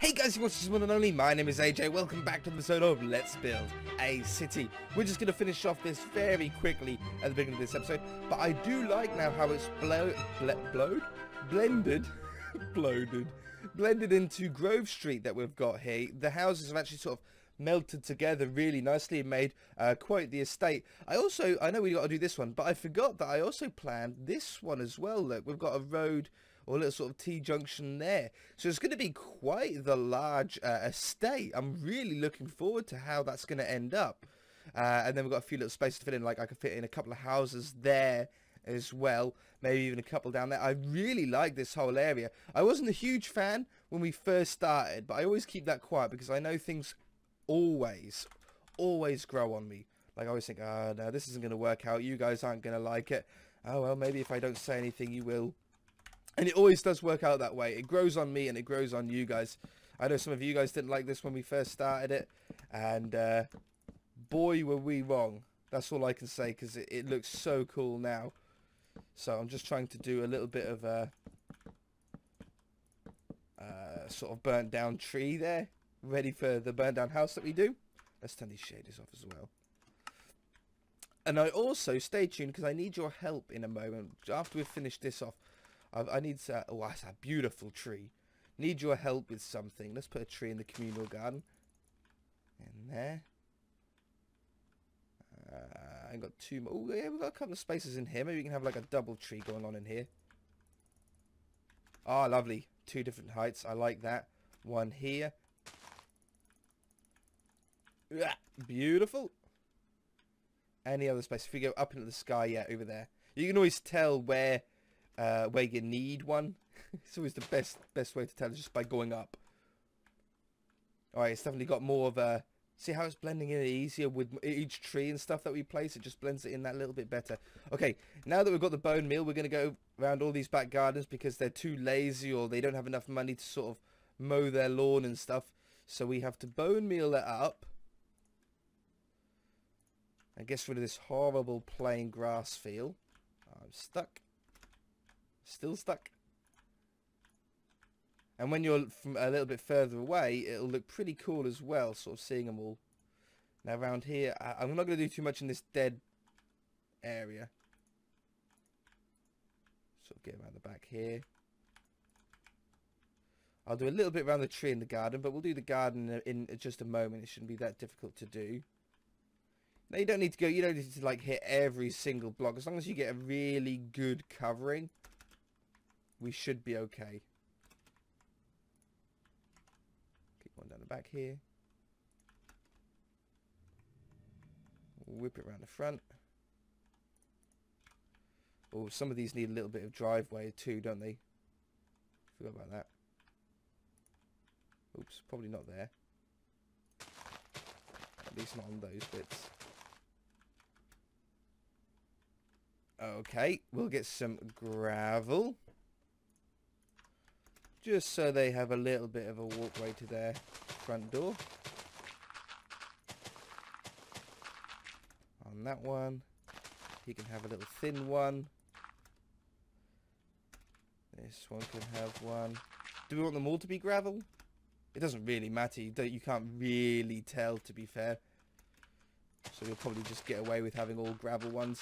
Hey guys, you watch this one and only, my name is AJ, welcome back to the episode of Let's Build a City. We're just going to finish off this very quickly at the beginning of this episode, but I do like now how it's blended into Grove Street that we've got here. The houses have actually sort of melted together really nicely and made quite the estate. I know we got to do this one, but I forgot that I also planned this one as well. Look, we've got a road or a little sort of T-junction there, so it's going to be quite the large estate. I'm really looking forward to how that's going to end up, and then we've got a few little spaces to fill in. Like I could fit in a couple of houses there as well, maybe even a couple down there. I really like this whole area. I wasn't a huge fan when we first started, but I always keep that quiet because I know things always grow on me. Like I always think, oh no, this isn't going to work out, you guys aren't going to like it, oh well, maybe if I don't say anything you will. And it always does work out that way. It grows on me and it grows on you guys. I know some of you guys didn't like this when we first started it, and boy were we wrong. That's all I can say, because it looks so cool now. So I'm just trying to do a little bit of a sort of burnt down tree there, ready for the burnt down house that we do. Let's turn these shaders off as well. And I also, stay tuned, because I need your help in a moment. After we've finished this off, I need to, oh that's a beautiful tree. Need your help with something. Let's put a tree in the communal garden. In there. I ain't got too much. Oh yeah, we've got a couple of spaces in here. Maybe we can have like a double tree going on in here. Ah, lovely. Two different heights. I like that. One here. Beautiful. Any other space? If we go up into the sky, yeah, over there. You can always tell where you need one. It's always the best way to tell, just by going up. Alright, it's definitely got more of a... See how it's blending in easier with each tree and stuff that we place? It just blends it in that little bit better. Okay, now that we've got the bone meal, we're going to go around all these back gardens because they're too lazy or they don't have enough money to sort of mow their lawn and stuff. So we have to bone meal it up. And get rid of this horrible plain grass field. I'm stuck. Still stuck. And when you're from a little bit further away, it'll look pretty cool as well, sort of seeing them all. Now around here, I'm not going to do too much in this dead area. Sort of get around the back here. I'll do a little bit around the tree in the garden, but we'll do the garden in just a moment. It shouldn't be that difficult to do. Now you don't need to like hit every single block. As long as you get a really good covering, we should be okay. Keep one down the back here. Whip it around the front. Oh, some of these need a little bit of driveway too, don't they? Forgot about that. Oops, probably not there. At least not on those bits. Okay, we'll get some gravel. Just so they have a little bit of a walkway to their front door. On that one. He can have a little thin one. This one can have one. Do we want them all to be gravel? It doesn't really matter. You can't really tell, to be fair. So we'll probably just get away with having all gravel ones.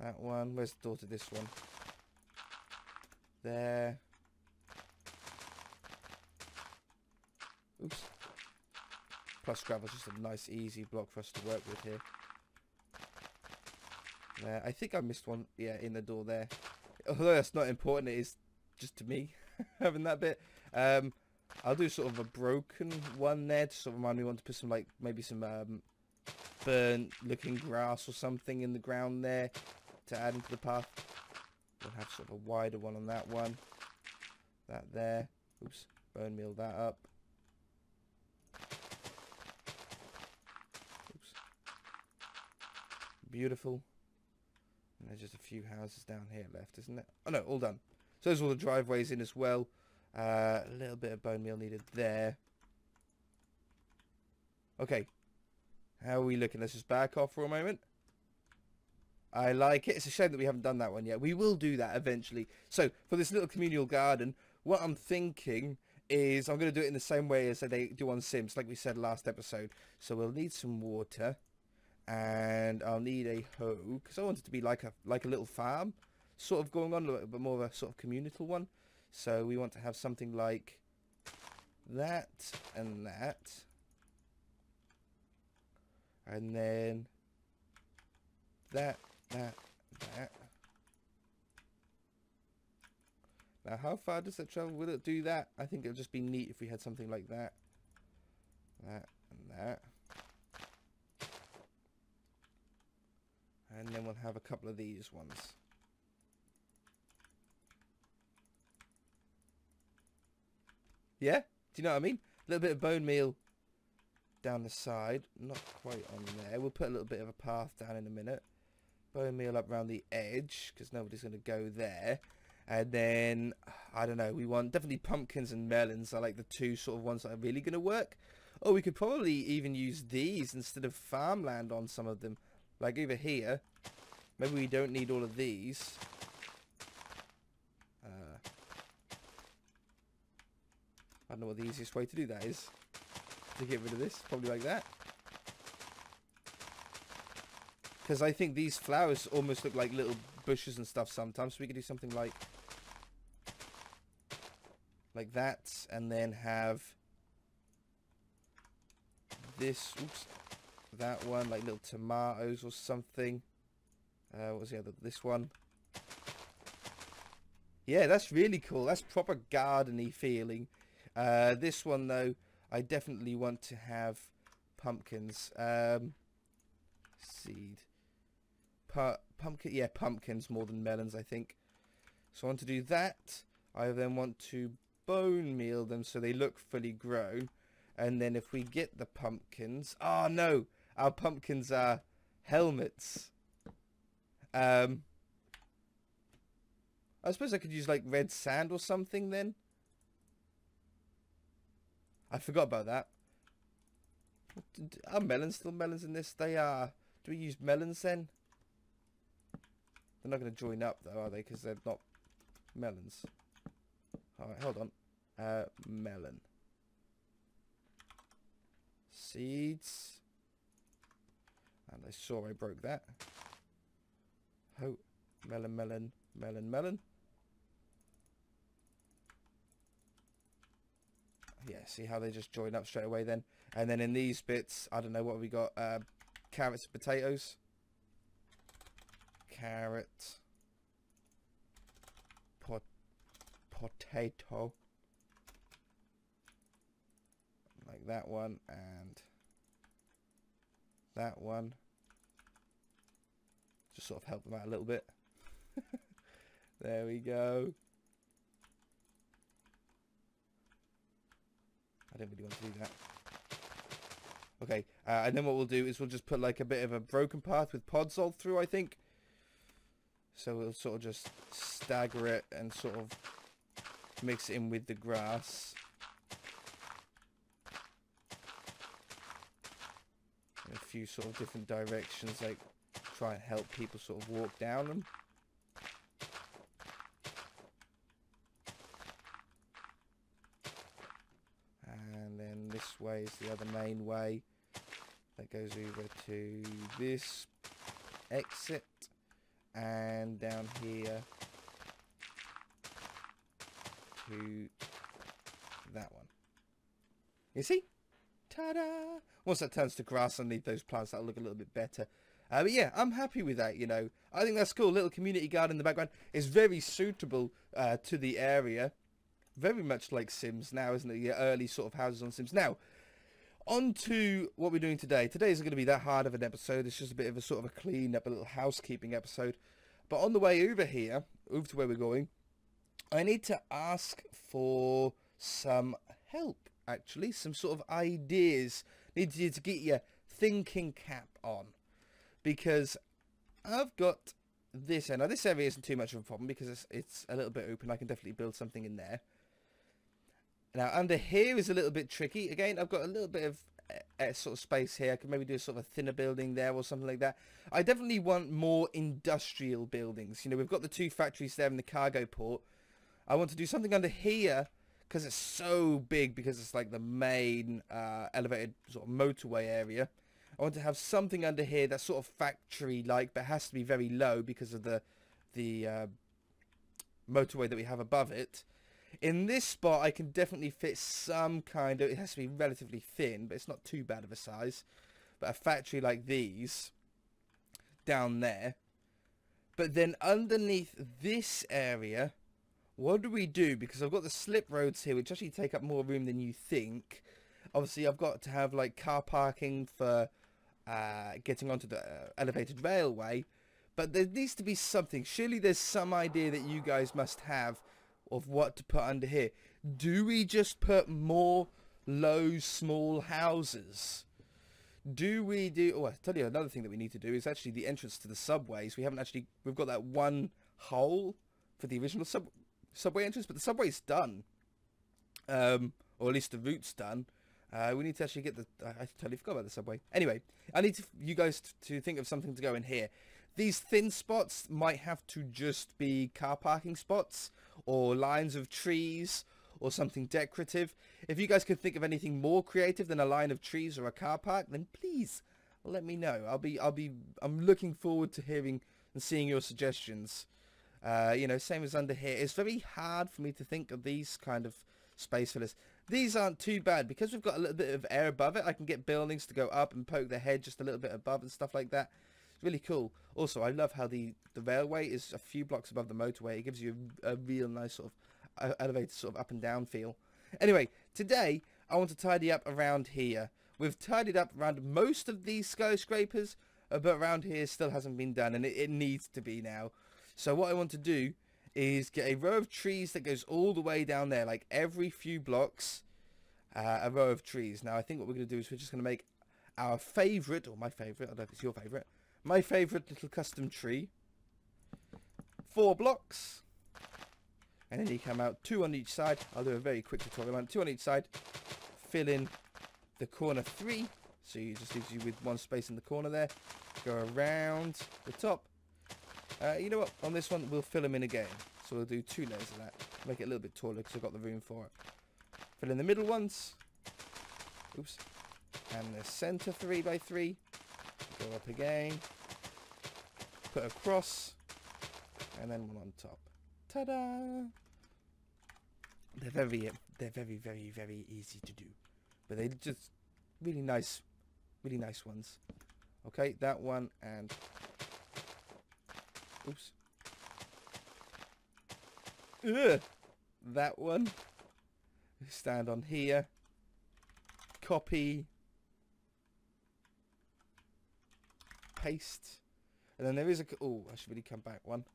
That one. Where's the door to this one? There. Oops. Plus gravel's just a nice easy block for us to work with here. There. I think I missed one, yeah, in the door there. Although that's not important, it is just to me having that bit. I'll do sort of a broken one there to sort of remind me. I want to put some like maybe some burnt looking grass or something in the ground there to add into the path. We'll have sort of a wider one on that one. That there. Oops. Bone meal that up. Oops. Beautiful. And there's just a few houses down here left, isn't it? Oh no, all done. So there's all the driveways in as well. A little bit of bone meal needed there. Okay. How are we looking? Let's just back off for a moment. I like it. It's a shame that we haven't done that one yet. We will do that eventually. So for this little communal garden, what I'm thinking is I'm going to do it in the same way as they do on Sims, like we said last episode. So we'll need some water, and I'll need a hoe, because I want it to be like a little farm sort of going on, a little bit more of a sort of communal one. So we want to have something like that and that, and then that. Now, how far does it travel? Will it do that? I think it'll just be neat if we had something like that. That and that. And then we'll have a couple of these ones. Yeah? Do you know what I mean? A little bit of bone meal down the side. Not quite on there. We'll put a little bit of a path down in a minute. Bone meal up around the edge, because nobody's going to go there. And then, I don't know, we want definitely pumpkins and melons are like the two sort of ones that are really going to work. Or we could probably even use these instead of farmland on some of them. Like over here, maybe we don't need all of these. I don't know what the easiest way to do that is. To get rid of this, probably like that. Because I think these flowers almost look like little bushes and stuff sometimes. So we could do something like that, and then have this, oops, that one, like little tomatoes or something. What was the other, this one? Yeah, that's really cool. That's proper garden-y feeling. This one though, I definitely want to have pumpkins. Seed. Pumpkin, yeah, pumpkins more than melons, I think. So I want to do that. I then want to bone meal them so they look fully grown. And then if we get the pumpkins, oh no, our pumpkins are helmets. I suppose I could use like red sand or something then. I forgot about that. Are melons still melons in this? They are. Do we use melons then? They're not going to join up though, are they? Because they're not melons. Alright, hold on. Melon. Seeds. And I saw I broke that. Oh, melon. Yeah, see how they just join up straight away then. And then in these bits, I don't know what we got. Carrots, potatoes. Carrot. Potato. Like that one and that one. Just sort of help them out a little bit. There we go. I didn't really want to do that. Okay, and then what we'll do is we'll just put like a bit of a broken path with pods all through, I think. So we'll sort of just stagger it and sort of mix it in with the grass. In a few sort of different directions, like try and help people sort of walk down them. And then this way is the other main way that goes over to this exit, and down here to that one. You see? Ta-da! Once that turns to grass underneath those plants, that'll look a little bit better. But yeah, I'm happy with that, you know. I think that's cool. Little community garden in the background is very suitable to the area. Very much like Sims now, isn't it? Your early sort of houses on Sims. Now, on to what we're doing today. Today isn't going to be that hard of an episode. It's just a bit of a sort of a clean-up, a little housekeeping episode. But on the way over here, over to where we're going, I need to ask for some help, actually. Some sort of ideas. Need you to get your thinking cap on. Because I've got this end. Now, this area isn't too much of a problem because it's a little bit open. I can definitely build something in there. Now, under here is a little bit tricky. Again, I've got a little bit of sort of space here. I could maybe do a sort of a thinner building there or something like that. I definitely want more industrial buildings. You know, we've got the two factories there in the cargo port. I want to do something under here, because it's so big, because it's like the main elevated sort of motorway area, I want to have something under here that's sort of factory-like, but has to be very low because of the motorway that we have above it. In this spot, I can definitely fit some kind of... It has to be relatively thin, but it's not too bad of a size. But a factory like these down there. But then underneath this area, what do we do? Because I've got the slip roads here, which actually take up more room than you think. Obviously, I've got to have like car parking for getting onto the elevated railway. But there needs to be something. Surely there's some idea that you guys must have of what to put under here. Do we just put more low, small houses? Do we do... Oh, I'll tell you another thing that we need to do is actually the entrance to the subways. We haven't actually... We've got that one hole for the original subway entrance, but the subway's done. Or at least the route's done. We need to actually get the... I totally forgot about the subway. Anyway, I need to, you guys to think of something to go in here. These thin spots might have to just be car parking spots or lines of trees or something decorative. If you guys could think of anything more creative than a line of trees or a car park, then please let me know. I'm looking forward to hearing and seeing your suggestions. You know, same as under here. It's very hard for me to think of these kind of space fillers. These aren't too bad because we've got a little bit of air above it. I can get buildings to go up and poke their head just a little bit above and stuff like that. It's really cool. Also, I love how the railway is a few blocks above the motorway. It gives you a real nice sort of elevated sort of up and down feel. Anyway, today I want to tidy up around here. We've tidied up around most of these skyscrapers, but around here still hasn't been done, and it needs to be now. So what I want to do is get a row of trees that goes all the way down there, like every few blocks, a row of trees. Now I think what we're going to do is we're just going to make our favorite, or my favorite, I don't know if it's your favorite, my favorite little custom tree. 4 blocks, and then you come out 2 on each side. I'll do a very quick tutorial on 2 on each side. Fill in the corner 3, so it just leaves you with 1 space in the corner there. Go around the top. You know what, on this one we'll fill them in again, so we'll do 2 layers of that, make it a little bit taller because I've got the room for it. Fill in the middle ones, oops, and the center 3 by 3, go up again, put a cross, and then 1 on top. Ta-da! They're very easy to do, but they're just really nice ones. Okay, that one and... Oops. Ugh. That one. Stand on here. Copy. Paste. And then there is a... Oh, I should really come back one.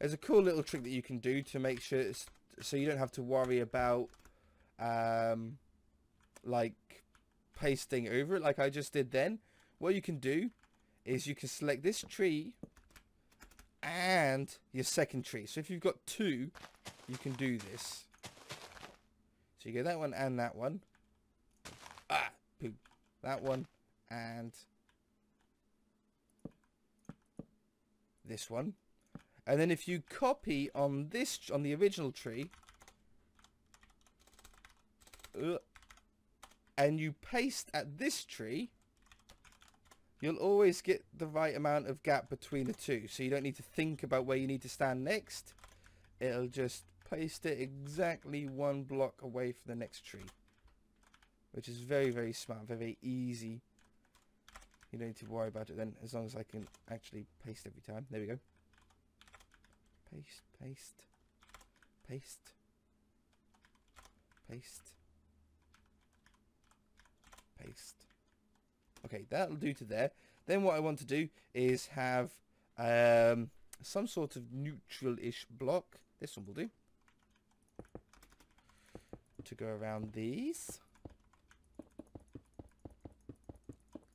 There's a cool little trick that you can do to make sure it's, so you don't have to worry about like pasting over it like I just did then. What you can do is you can select this tree and your second tree. So if you've got 2, you can do this. So you get that one and that one. Ah, poo. That one and this one. And then if you copy on this, on the original tree, and you paste at this tree, you'll always get the right amount of gap between the 2, so you don't need to think about where you need to stand next. It'll just paste it exactly 1 block away from the next tree, which is very smart, very easy. You don't need to worry about it then, as long as I can actually paste every time. There we go. Paste, paste, paste, paste, paste. Okay, that'll do to there. Then what I want to do is have some sort of neutral-ish block. This one will do. To go around these.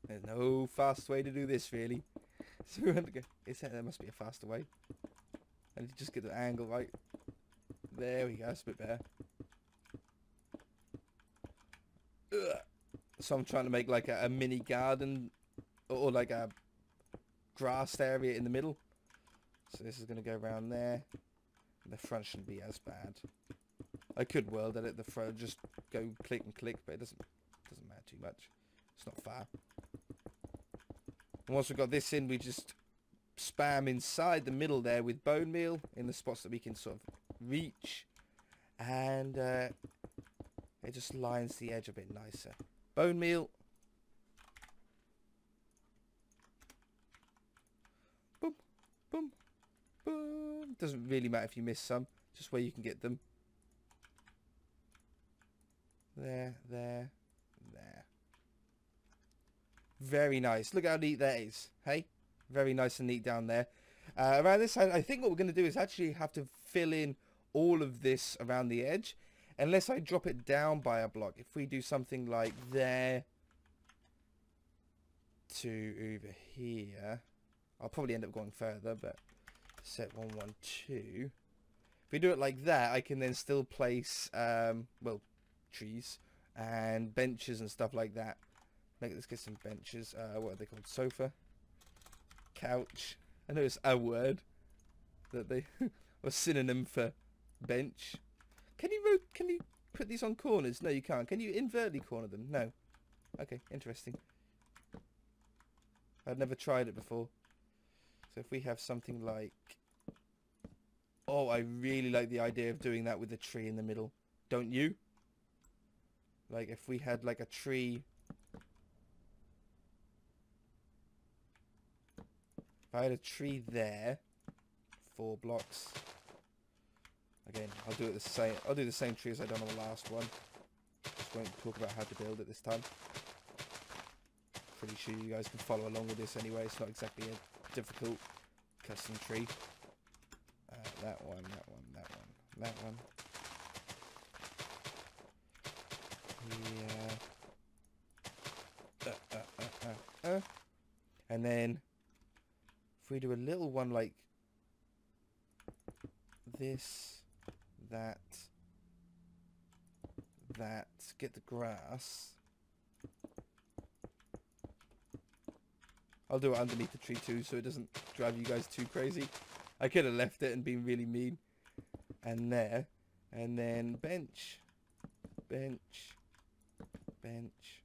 There's no fast way to do this, really. So we're going to go... There must be a faster way. I need to just get the angle right. There we go. That's a bit better. Ugh. So I'm trying to make like a mini garden or like a grassed area in the middle. So this is going to go around there. And the front shouldn't be as bad. I could weld edit the front, just go click and click, but it doesn't matter too much. It's not far. And once we've got this in, we just spam inside the middle there with bone meal in the spots that we can sort of reach, and it just lines the edge a bit nicer. Bone meal. Boom, boom, boom. Doesn't really matter if you miss some, just where you can get them. There, there, there. Very nice. Look how neat that is. Hey, very nice and neat down there. Around this side, I think what we're going to do is actually have to fill in all of this around the edge, unless I drop it down by a block. If we do something like there to over here, I'll probably end up going further, but set 112. If we do it like that, I can then still place well, trees and benches and stuff like that. Let's get some benches. What are they called? Sofa, couch. I know it's a word that they or synonym for bench. Can you put these on corners? No, you can't. Can you invertly corner them? No. Okay, interesting. I've never tried it before. So if we have something like, oh, I really like the idea of doing that with a tree in the middle. Don't you? Like if we had like a tree. If I had a tree there, 4 blocks. Again, I'll do it the same. I'll do the same tree as I done on the last one. Just won't talk about how to build it this time. Pretty sure you guys can follow along with this anyway. It's not exactly a difficult custom tree. That one, that one, that one, that one. Yeah. And then if we do a little one like this, that, get the grass. I'll do it underneath the tree too, so it doesn't drive you guys too crazy. I could have left it and been really mean. And there, and then bench, bench, bench,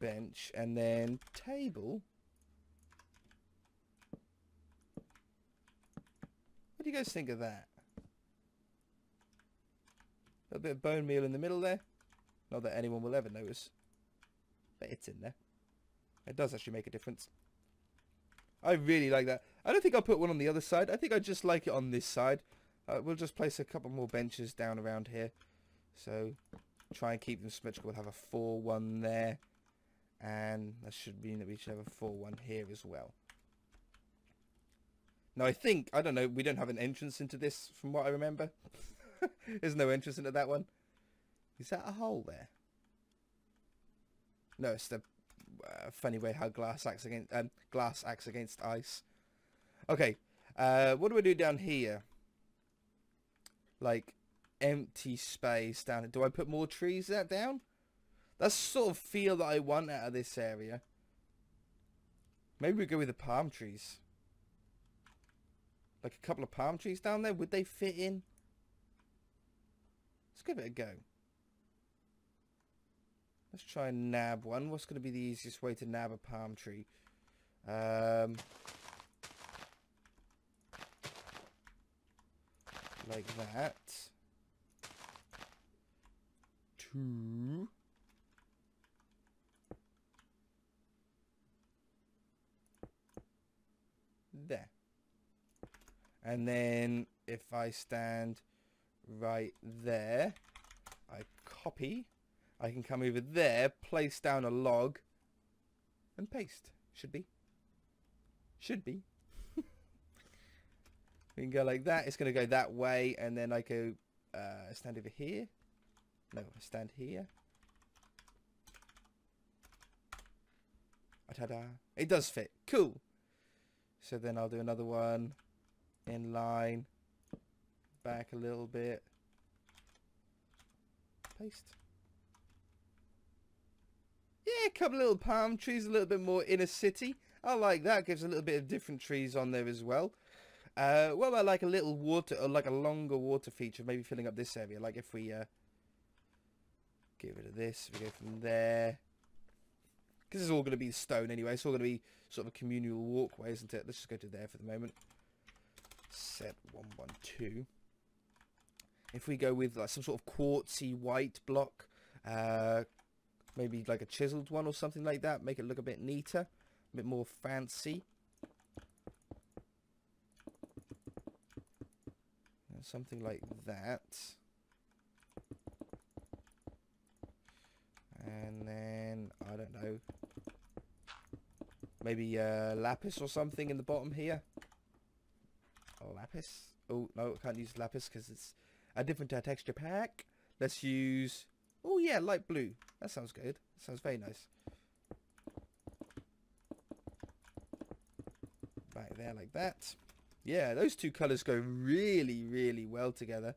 bench, and then table. What do you guys think of that? A little bit of bone meal in the middle there. Not that anyone will ever notice, but it's in there. It does actually make a difference. I really like that. I don't think I'll put one on the other side. I think I just like it on this side. We'll just place a couple more benches down around here. So try and keep them symmetrical. We'll have a 4-1 there. And that should mean that we should have a 4-1 here as well. Now I think, I don't know, we don't have an entrance into this from what I remember. There's no entrance into that one. Is that a hole there? No, it's the funny way how glass acts against ice. Okay, what do we do down here? Like empty space down. Do I put more trees that down? That's the sort of feel that I want out of this area. Maybe we go with the palm trees. Like a couple of palm trees down there. Would they fit in? Let's give it a go. Let's try and nab one. What's going to be the easiest way to nab a palm tree? Like that. 2. There. And then if I stand right there, I copy, I can come over there, place down a log and paste. Should be. We can go like that. It's going to go that way. And then I go stand over here. No, I stand here. Ta-da. It does fit. Cool. So then I'll do another one. In line, back a little bit, paste. Yeah, a couple little palm trees, a little bit more inner city. I like that. Gives a little bit of different trees on there as well. What about like a little water, or like a longer water feature, maybe filling up this area? Like if we get rid of this, we go from there. Because it's all going to be stone anyway. It's all going to be sort of a communal walkway, isn't it? Let's just go to there for the moment. Set 112. If we go with like some sort of quartzy white block, maybe like a chiseled one or something like that, make it look a bit neater, a bit more fancy. Something like that. And then, I don't know, maybe lapis or something in the bottom here. Lapis. Oh, no, I can't use lapis because it's a different texture pack. Let's use, oh yeah, light blue. That sounds good. That sounds very nice. Back there like that. Yeah, those two colours go really, really well together.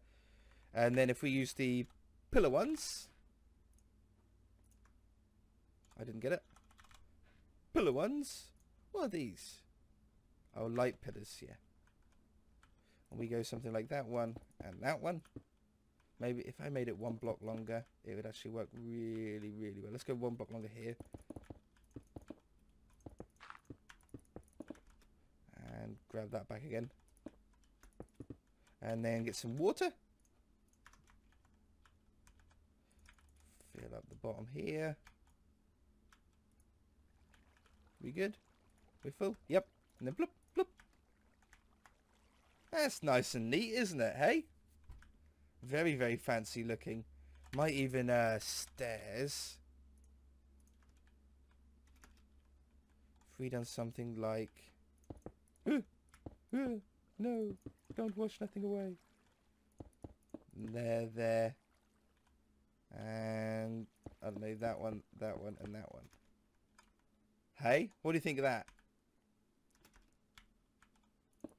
And then if we use the pillar ones, I didn't get it. Pillar ones. What are these? Oh, light pillars, yeah. And we go something like that one and that one. Maybe if I made it one block longer, it would actually work really, really well. Let's go one block longer here. And grab that back again. And then get some water. Fill up the bottom here. We good? We full? Yep. And then bloop, bloop. That's nice and neat, isn't it? Hey? Very, very fancy looking. Might even, stairs. If we done something like... no, don't wash nothing away. There, there. And I don't know, that one, and that one. Hey, what do you think of that?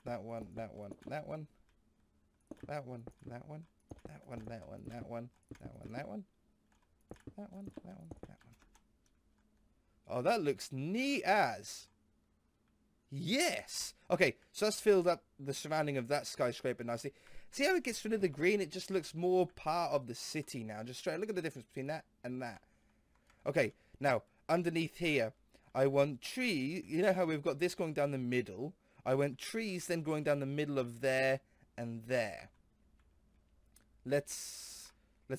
That one, that one, that one. That one, that one. That one, that one, that one. That one, that one. That one, that one, that one. Oh, that looks neat as. Yes. Okay, so that's filled up the surrounding of that skyscraper nicely. See how it gets rid of the green? It just looks more part of the city now. Just straight, look at the difference between that and that. Okay, now underneath here I want trees. You know how we've got this going down the middle? I want trees then going down the middle of there and there. Let's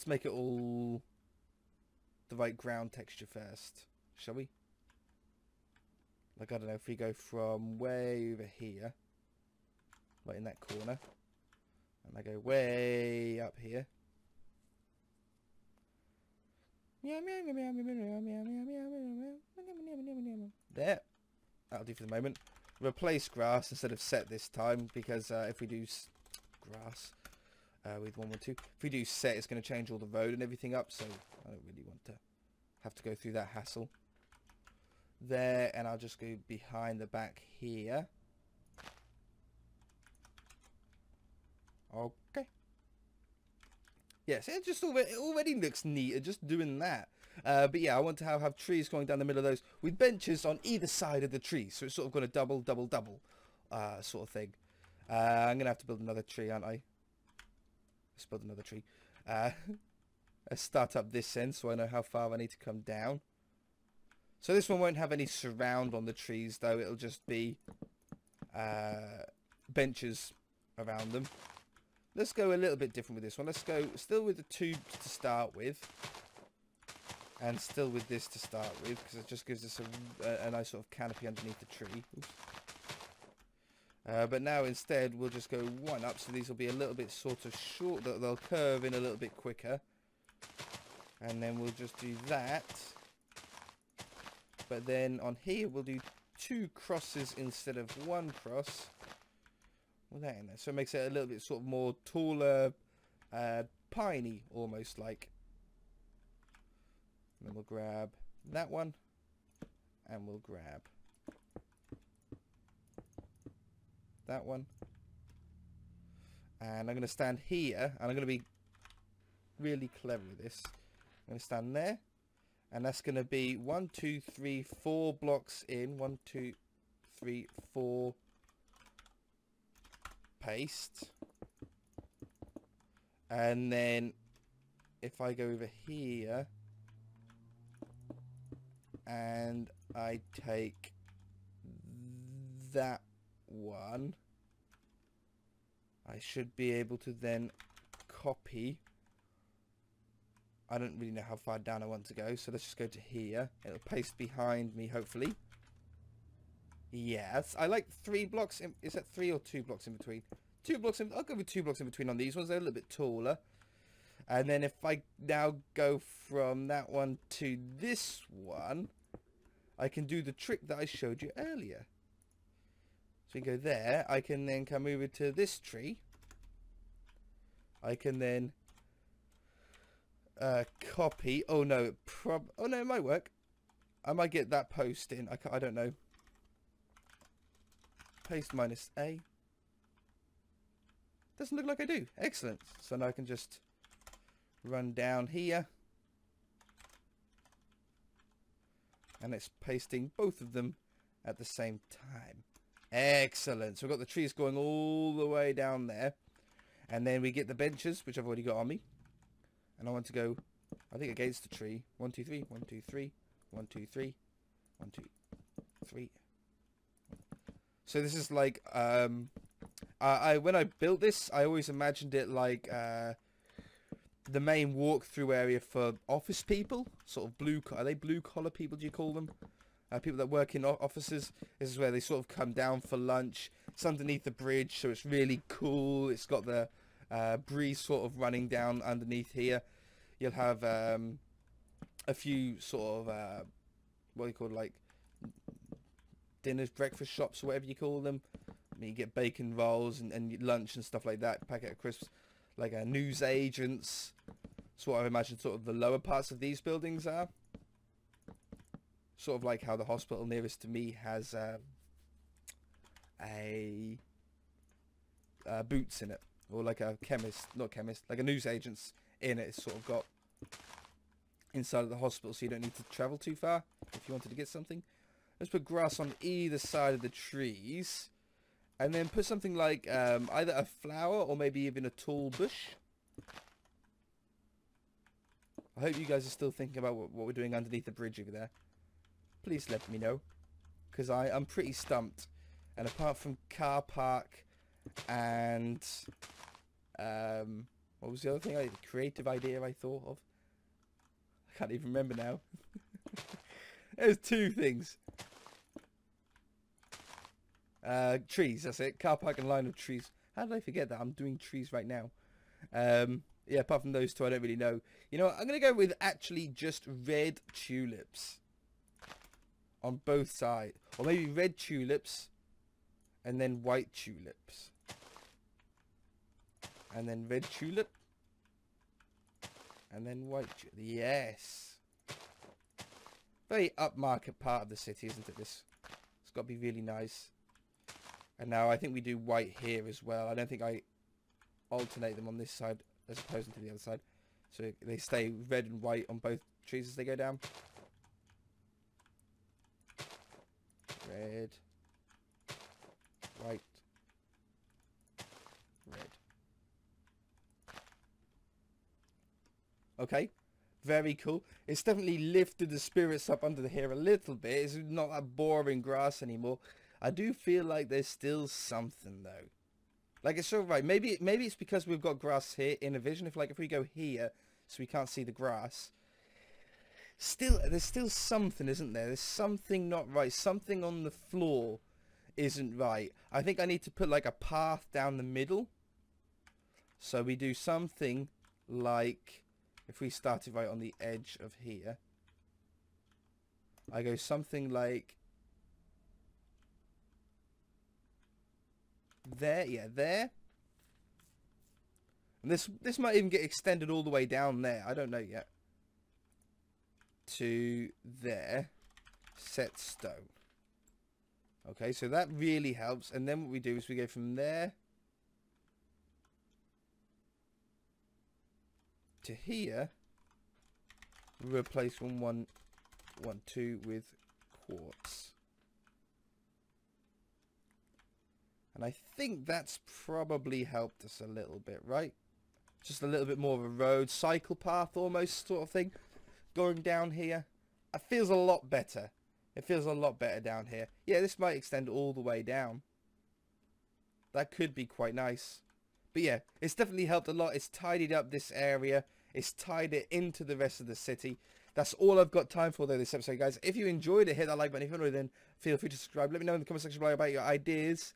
make it all the right ground texture first, shall we? Like, I don't know, if we go from way over here, right in that corner, and I go way up here. There. That'll do for the moment. Replace grass instead of set this time, because if we do grass with 112, if we do set, it's going to change all the road and everything up, so I don't really want to have to go through that hassle. There, and I'll just go behind the back here. Okay. Yes, it just already looks neat just doing that. But yeah, I want to have trees going down the middle of those with benches on either side of the trees. So it's sort of got a double, double, double sort of thing. I'm going to have to build another tree, aren't I? Let's build another tree. Let's start up this end so I know how far I need to come down. So this one won't have any surround on the trees, though. It'll just be benches around them. Let's go a little bit different with this one. Let's go still with the tubes to start with. And still with this to start with, because it just gives us a nice sort of canopy underneath the tree. But now instead, we'll just go one up. So these will be a little bit sort of short. They'll curve in a little bit quicker. And then we'll just do that. But then on here, we'll do two crosses instead of one cross. Well, that in there. So it makes it a little bit sort of more taller, piney almost like. And then we'll grab that one. And we'll grab that one. And I'm going to stand here. And I'm going to be really clever with this. I'm going to stand there. And that's going to be 1, 2, 3, 4 blocks in. 1, 2, 3, 4. paste. And then if I go over here and I take that one, I should be able to then copy. I don't really know how far down I want to go, so let's just go to here. It'll paste behind me, hopefully. Yes, I like 3 blocks. Is that 3 or 2 blocks in between? 2 blocks in. I'll go with 2 blocks in between on these ones. They're a little bit taller. And then if I now go from that one to this one, I can do the trick that I showed you earlier. So you go there. I can then come over to this tree. I can then copy. Oh no, it oh no, it might work. I might get that post in. I don't know. Paste minus A. Doesn't look like I do. Excellent. So now I can just run down here. And it's pasting both of them at the same time. Excellent. So we've got the trees going all the way down there. And then we get the benches, which I've already got on me. And I want to go, I think, against the tree. 1, 2, 3. 1, 2, 3. 1, 2, 3. 1, 2, 3. So this is like, when I built this, I always imagined it like the main walkthrough area for office people, sort of are they blue collar people, do you call them? People that work in offices. This is where they sort of come down for lunch. It's underneath the bridge, so it's really cool. It's got the breeze sort of running down underneath here. You'll have a few sort of, what do you call it, like dinners, breakfast shops, or whatever you call them. I mean, you get bacon rolls and lunch and stuff like that, packet of crisps, like news agents. That's what I imagine sort of the lower parts of these buildings are. Sort of like how the hospital nearest to me has a Boots in it, or like a chemist, not chemist, like a news agent's in it. It's sort of got inside of the hospital, so you don't need to travel too far if you wanted to get something. Let's put grass on either side of the trees. And then put something like either a flower or maybe even a tall bush. I hope you guys are still thinking about what we're doing underneath the bridge over there. Please let me know, because I'm pretty stumped. And apart from car park and what was the other thing? The creative idea I thought of. I can't even remember now. There's 2 things. Trees, that's it. Car park and line of trees. How did I forget that? I'm doing trees right now. Yeah, apart from those 2, I don't really know. You know what? I'm going to go with actually just red tulips on both sides. Or maybe red tulips and then white tulips. And then red tulip. And then white tulip. Yes. Very upmarket part of the city, isn't it? This, it's got to be really nice. And now I think we do white here as well. I don't think I alternate them on this side as opposed to the other side. So they stay red and white on both trees as they go down. Red. White. Red. Okay. Very cool. It's definitely lifted the spirits up under here a little bit. It's not that boring grass anymore. I do feel like there's still something though. Like it's alright. Maybe it's because we've got grass here in a vision. If we go here, so we can't see the grass. Still, there's still something, isn't there? There's something not right. Something on the floor isn't right. I think I need to put like a path down the middle. So we do something like, if we started right on the edge of here, I go something like there, yeah, there. And this might even get extended all the way down there. I don't know yet. To there. Set stone. Okay, so that really helps. And then what we do is we go from there to here. Replace 1, 1, 1, 2 with quartz. And I think that's probably helped us a little bit, right? Just a little bit more of a road, cycle path almost sort of thing. Going down here. It feels a lot better. It feels a lot better down here. Yeah, this might extend all the way down. That could be quite nice. But yeah, it's definitely helped a lot. It's tidied up this area. It's tied it into the rest of the city. That's all I've got time for though this episode, guys. If you enjoyed it, hit that like button. If you haven't already, then feel free to subscribe. Let me know in the comment section below about your ideas.